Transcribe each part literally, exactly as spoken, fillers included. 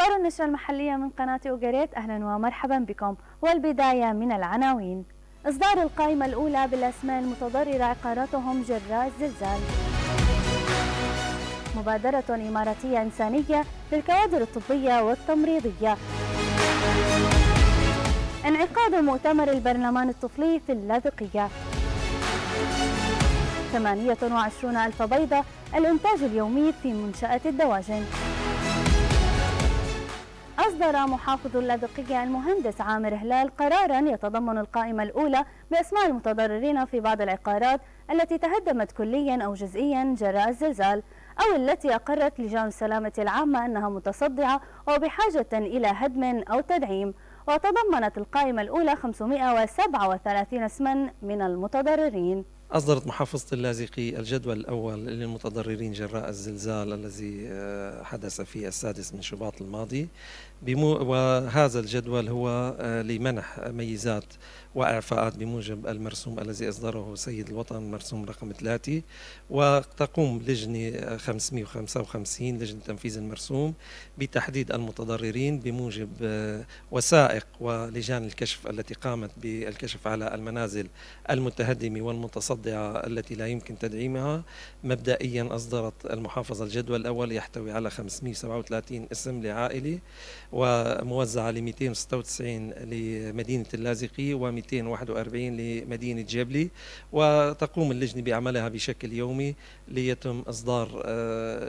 أخبار النشرة المحلية من قناة أوغاريت، أهلا ومرحبا بكم. والبداية من العناوين: إصدار القائمة الأولى بالأسماء المتضررة عقاراتهم جراء الزلزال. مبادرة إماراتية إنسانية للكوادر الطبية والتمريضية. انعقاد مؤتمر البرلمان الطفلي في اللاذقية. ثمانية وعشرين ألف بيضة الإنتاج اليومي في منشأة الدواجن. أصدر محافظ اللاذقية المهندس عامر هلال قرارا يتضمن القائمة الأولى بأسماء المتضررين في بعض العقارات التي تهدمت كليا أو جزئيا جراء الزلزال، أو التي أقرت لجان السلامة العامة أنها متصدعة وبحاجة إلى هدم أو تدعيم. وتضمنت القائمة الأولى خمسمئة وسبعة وثلاثين اسما من المتضررين. أصدرت محافظة اللاذقية الجدول الأول للمتضررين جراء الزلزال الذي حدث في السادس من شباط الماضي، وهذا الجدول هو لمنح ميزات وإعفاءات بموجب المرسوم الذي أصدره سيد الوطن، مرسوم رقم ثلاثة، وتقوم لجنة خمسمئة وخمسة وخمسين لجنة تنفيذ المرسوم بتحديد المتضررين بموجب وثائق ولجان الكشف التي قامت بالكشف على المنازل المتهدمة والمتصدعة التي لا يمكن تدعيمها. مبدئيا أصدرت المحافظة الجدول الأول يحتوي على خمسمئة وسبعة وثلاثين اسم لعائلة، وموزعة ل مئتين وستة وتسعين لمدينة اللاذقية و مئتين وواحد وأربعين لمدينة جبلي، وتقوم اللجنة بعملها بشكل يومي ليتم إصدار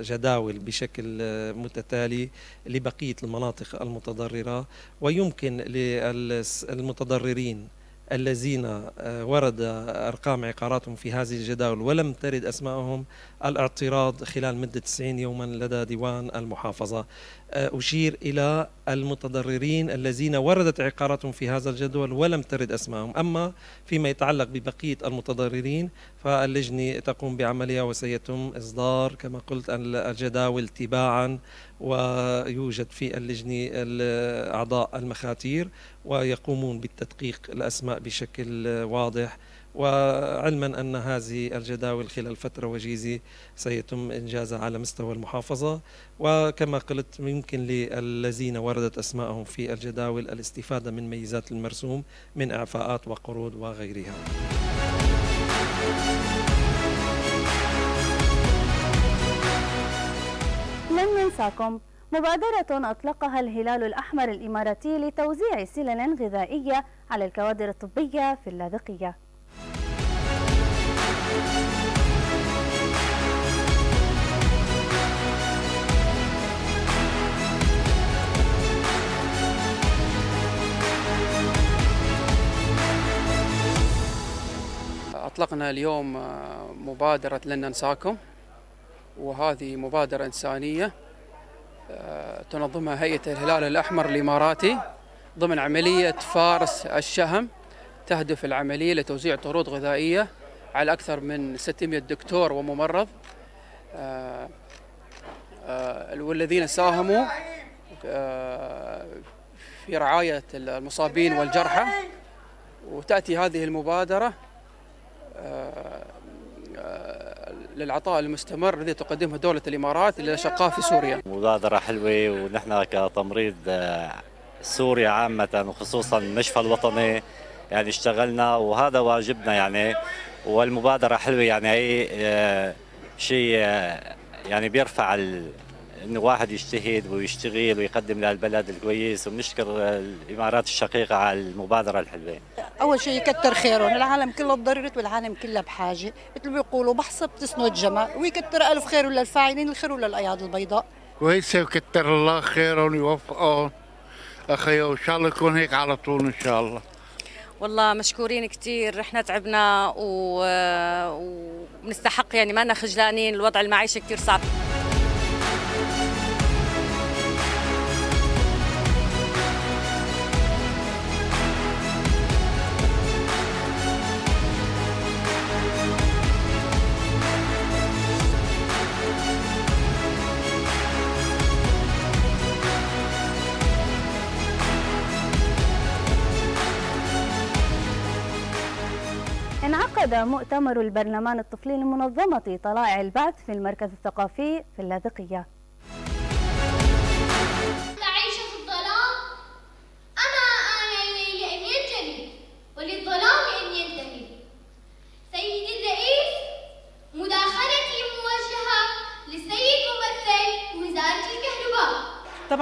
جداول بشكل متتالي لبقية المناطق المتضررة. ويمكن للمتضررين الذين ورد أرقام عقاراتهم في هذه الجداول ولم ترد أسمائهم الاعتراض خلال مدة تسعين يوما لدى ديوان المحافظة. أشير إلى المتضررين الذين وردت عقاراتهم في هذا الجدول ولم ترد أسمائهم. أما فيما يتعلق ببقية المتضررين فاللجنة تقوم بعملها، وسيتم إصدار كما قلت الجداول تباعا، ويوجد في اللجنة أعضاء المخاتير ويقومون بالتدقيق الأسماء بشكل واضح، وعلما أن هذه الجداول خلال فترة وجيزة سيتم إنجازها على مستوى المحافظة. وكما قلت يمكن للذين وردت أسمائهم في الجداول الاستفادة من ميزات المرسوم من إعفاءات وقروض وغيرها. لن ننساكم. مبادرة أطلقها الهلال الأحمر الإماراتي لتوزيع سلل غذائية على الكوادر الطبية في اللاذقية. أطلقنا اليوم مبادرة لن ننساكم، وهذه مبادرة إنسانية تنظمها هيئة الهلال الأحمر الإماراتي ضمن عملية فارس الشهم. تهدف العملية لتوزيع طرود غذائية على أكثر من ستمئة دكتور وممرض، والذين ساهموا في رعاية المصابين والجرحى. وتأتي هذه المبادرة للعطاء المستمر الذي تقدمه دولة الإمارات للأشقاء في سوريا. مبادرة حلوة، ونحن كتمريض سوريا عامة وخصوصا المشفى الوطني يعني اشتغلنا، وهذا واجبنا يعني. والمبادرة حلوة يعني، هي شيء يعني بيرفع انه واحد يجتهد ويشتغل ويقدم للبلد الكويس، وبنشكر الامارات الشقيقه على المبادره الحلوه. اول شيء يكتر خيرهم، العالم كله تضررت والعالم كله بحاجه، مثل ما بيقولوا بحصه بتسند جمل، ويكتر الف خير للفاعلين الخير وللايادي البيضاء. كويس، ويكتر الله خيرهم ويوفقهم اخي، وان شاء الله يكون هيك على طول ان شاء الله. والله مشكورين كثير، احنا تعبنا وبنستحق و... يعني ما لنا خجلانين، الوضع المعيشي كثير صعب. انعقد مؤتمر البرلمان الطفلي لمنظمة طلائع البعث في المركز الثقافي في اللاذقية.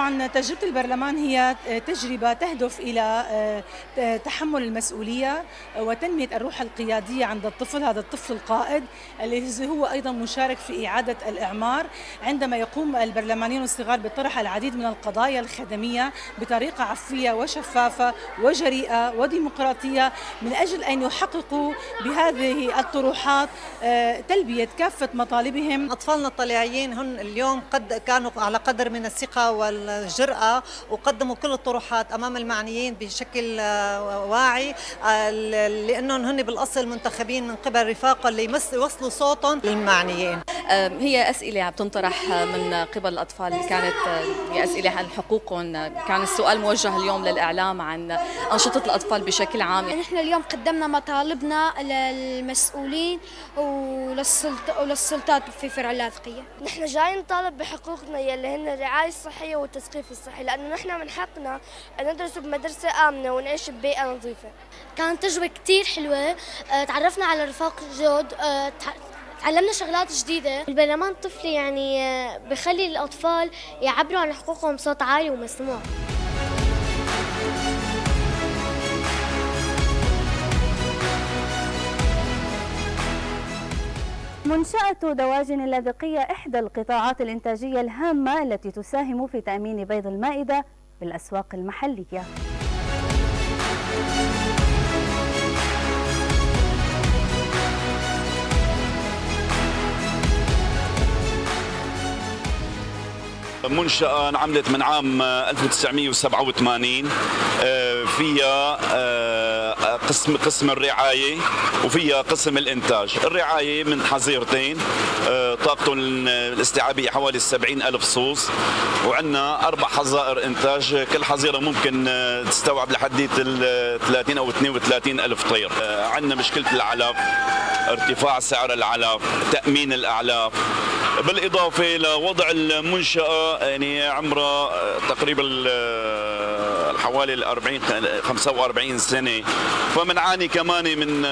طبعا تجربة البرلمان هي تجربة تهدف إلى تحمل المسؤولية وتنمية الروح القيادية عند الطفل، هذا الطفل القائد الذي هو أيضا مشارك في إعادة الإعمار، عندما يقوم البرلمانيون الصغار بطرح العديد من القضايا الخدمية بطريقة عفوية وشفافة وجريئة وديمقراطية من أجل أن يحققوا بهذه الطروحات تلبية كافة مطالبهم. أطفالنا الطليعيين هن اليوم قد كانوا على قدر من الثقة والجرأة وقدموا كل الطروحات أمام المعنيين بشكل واعي، لأنهم هن بالأصل منتخبين من قبل رفاقهم اللي يوصلوا صوتهم للمعنيين. هي أسئلة عم تنطرح من قبل الأطفال، كانت أسئلة عن حقوقهم، كان السؤال موجه اليوم للإعلام عن أنشطة الأطفال بشكل عام. نحن اليوم قدمنا مطالبنا للمسؤولين وللسلطات في فرع اللاذقية. نحن جايين نطالب بحقوقنا يلي هن الرعاية الصحية والتثقيف الصحي، لأنه نحن من حقنا أن ندرس بمدرسة آمنة ونعيش ببيئة نظيفة. كانت تجربة كتير حلوة، تعرفنا على رفاق جود، تعلمنا شغلات جديدة. البرلمان الطفلي يعني بخلي الأطفال يعبروا عن حقوقهم بصوت عالي ومسموع. منشأة دواجن اللاذقية إحدى القطاعات الإنتاجية الهامة التي تساهم في تأمين بيض المائدة بالأسواق المحلية. منشأة انعملت من عام ألف وتسعمئة وسبعة وثمانين، فيها قسم قسم الرعاية وفيها قسم الإنتاج. الرعاية من حظيرتين طاقته الاستيعابية حوالي سبعين ألف صوص، وعندنا أربع حظائر إنتاج، كل حظيرة ممكن تستوعب لحديت ثلاثين أو اثنين وثلاثين ألف طير. عندنا مشكلة العلف، ارتفاع سعر العلف، تأمين الأعلاف، بالإضافة لوضع المنشأة يعني عمرها تقريبا حوالي الأربعين خمسة وأربعين سنة، فمنعاني كمان من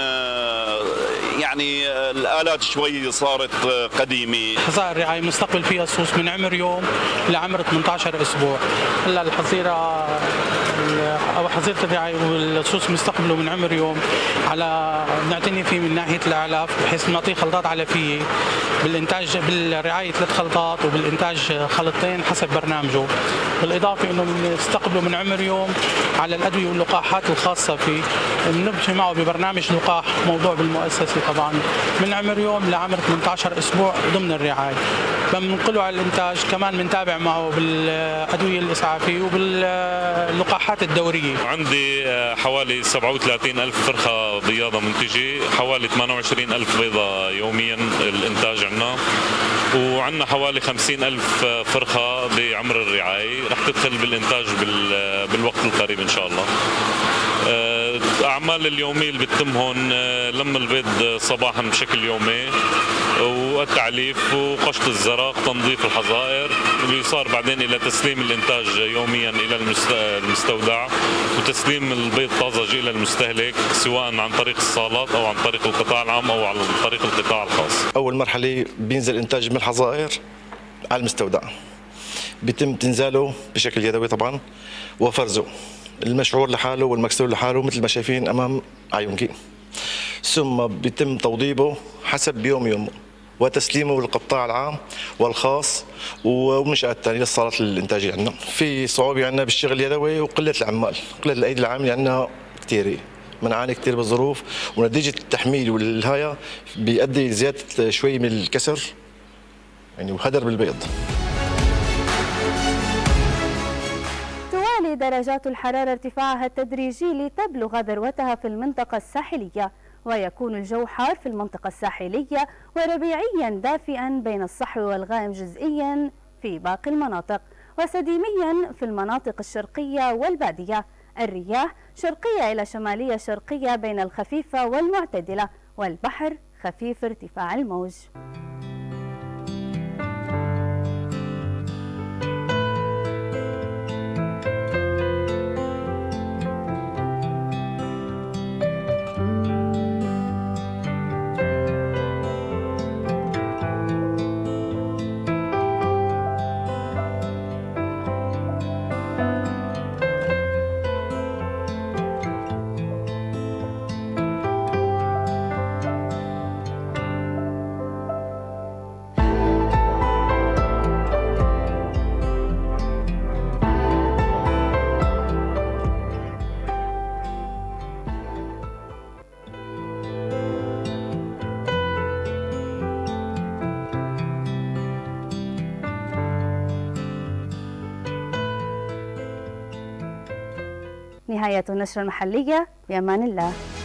يعني الآلات شوي صارت قديمة. حظائر الرعاية مستقبل فيها صوص من عمر يوم لعمر ثمانية عشر أسبوع. هلا الحظيرة أو حظيرة الرعاية والصوص مستقبله من عمر يوم على بنعتني فيه من ناحية الأعلاف، بحيث نعطيه خلطات علفية بالإنتاج، بالرعاية ثلاث خلطات وبالإنتاج خلطتين حسب برنامجه، بالإضافة إنه مستقبله من عمر يوم على الأدوية واللقاحات الخاصة فيه، بنمشي معه ببرنامج لقاح موضوع بالمؤسسة طبعا من عمر يوم لعمر ثمانية عشر أسبوع ضمن الرعاية. بننقله على الإنتاج كمان، بنتابع معه بالأدوية الإسعافية وباللقاحات الدورية. عندي حوالي سبعة وثلاثين ألف فرخة بياضة منتجة، حوالي ثمانية وعشرين ألف بيضة يوميا الإنتاج عندنا، وعندنا حوالي خمسين ألف فرخة بعمر الرعاية رح تدخل بالإنتاج بالوقت القريب إن شاء الله. الأعمال اليومية اللي بتتم هون لم البيض صباحا بشكل يومي، والتعليف وقشط الزرق، تنظيف الحظائر، اللي صار بعدين إلى تسليم الإنتاج يوميا إلى المستودع، وتسليم البيض طازج إلى المستهلك سواء عن طريق الصالات أو عن طريق القطاع العام أو عن طريق القطاع الخاص. أول مرحلة بينزل الإنتاج من الحظائر على المستودع، بيتم تنزاله بشكل يدوي طبعا وفرزه، المشعور لحاله والمكسور لحاله مثل ما شايفين أمام عيونكي، ثم بيتم توضيبه حسب يوم يومه وتسليمه للقطاع العام والخاص ومنشأة الثانية للصالات الإنتاجية. عندنا في صعوبة عندنا بالشغل اليدوي وقلة العمال، قلة الأيدي العاملة عندنا كثيرة، بنعاني كثير بالظروف، ونتيجة التحميل والهاية بيؤدي لزيادة شوي من الكسر يعني وهدر بالبيض. تعاني درجات الحرارة ارتفاعها التدريجي لتبلغ ذروتها في المنطقة الساحلية، ويكون الجو حار في المنطقة الساحلية وربيعيا دافئا بين الصحو والغائم جزئيا في باقي المناطق، وسديميا في المناطق الشرقية والبادية. الرياح شرقية إلى شمالية شرقية بين الخفيفة والمعتدلة، والبحر خفيف ارتفاع الموج. نهاية النشرة المحلية، بأمان الله.